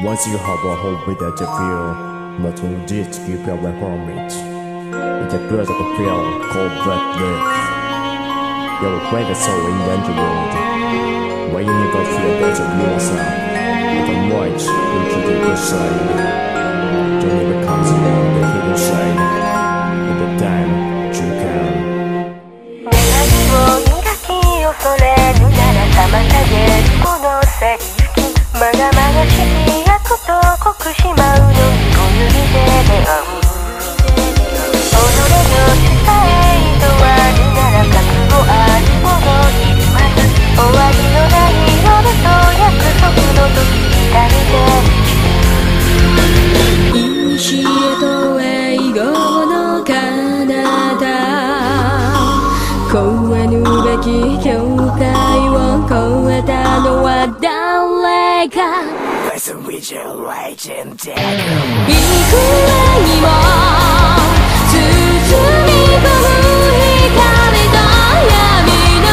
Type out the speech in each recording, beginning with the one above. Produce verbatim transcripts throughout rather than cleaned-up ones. Once you have a home without a fear, what will do to keep your way from it? It appears like a fear called breathless. Your greatest soul in the world. When you never feel that of yourself, with a light into the good side, your never comes around the hidden side. In the time you can.境界を超えたのは誰か Listen with your light and dagger 幾重にも包み 境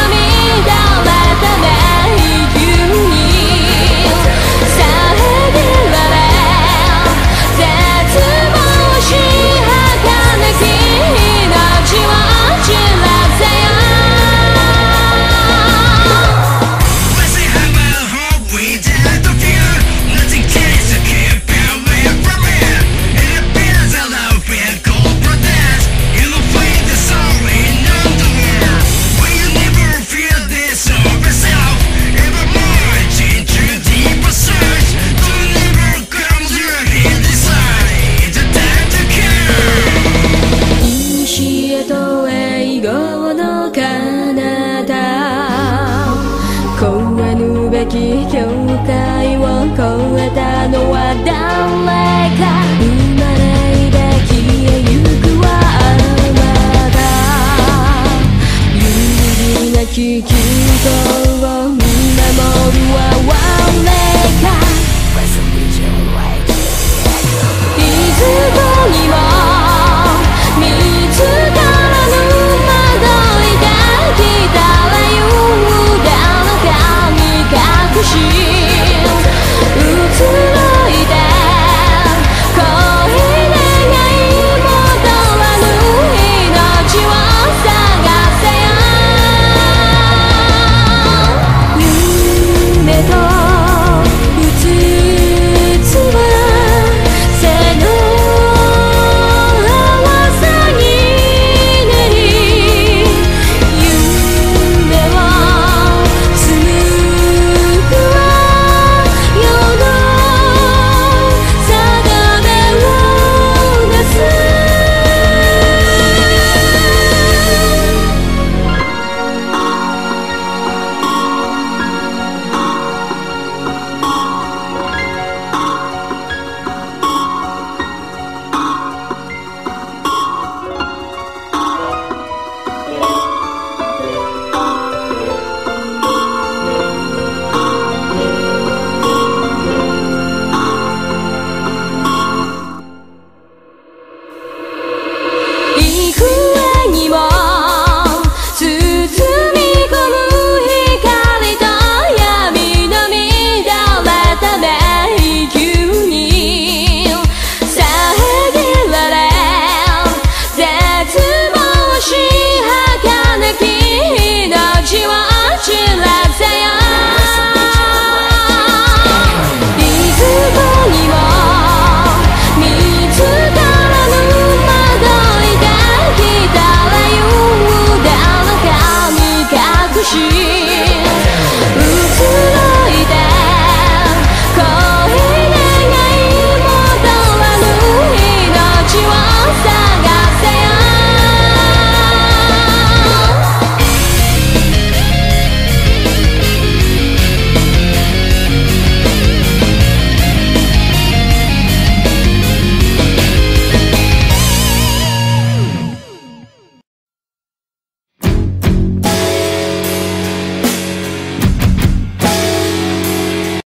界を超えたのは誰か生まれて消えゆくはまだ有意義な気球を見守るは我らかいつもにも She